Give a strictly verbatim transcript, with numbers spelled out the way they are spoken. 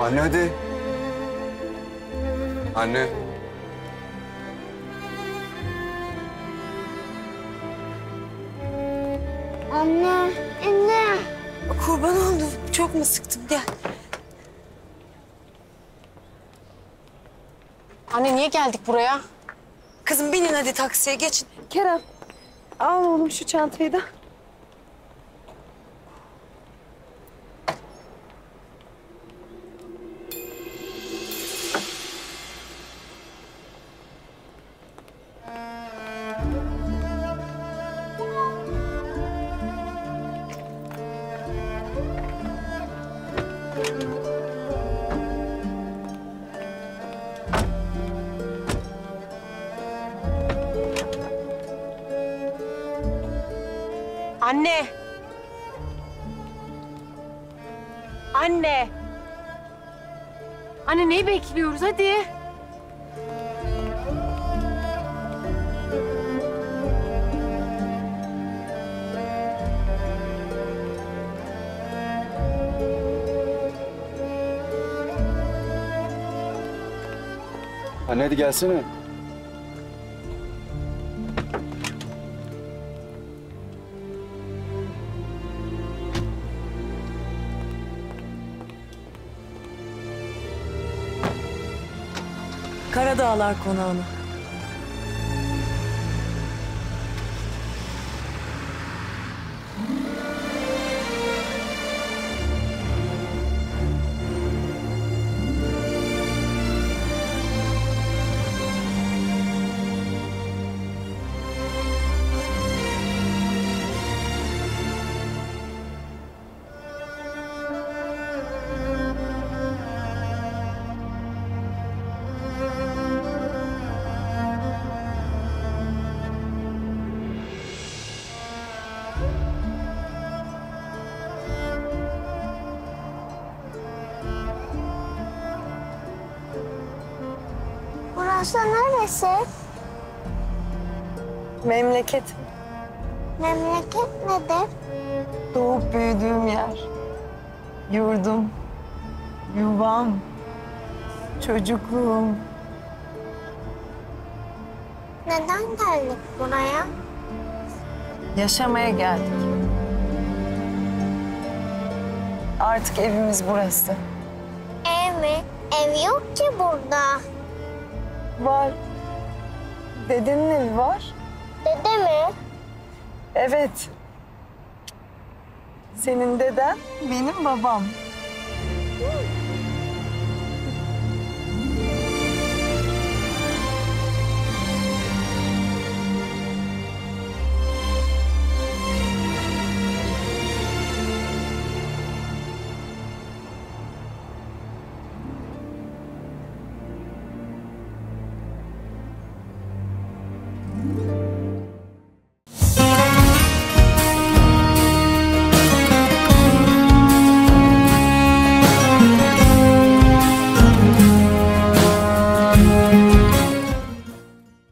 Anne hadi. Anne. Anne, anne. Kurban oldum. Çok mu sıktım? Gel. Anne niye geldik buraya? Kızım binin hadi taksiye geçin. Kerem, al oğlum şu çantayı da. Anne. Anne. Anne neyi bekliyoruz? Hadi. Anne hadi gelsene. Karadağlar Konağı'na. Aslan neresi? Memleket. Memleket nedir? Doğup büyüdüğüm yer. Yurdum. Yuvam. Çocukluğum. Neden geldik buraya? Yaşamaya geldik. Artık evimiz burası. Ev mi? Ev yok ki burada. Var. Dedenin evi var. Dede mi? Evet. Senin deden, benim babam.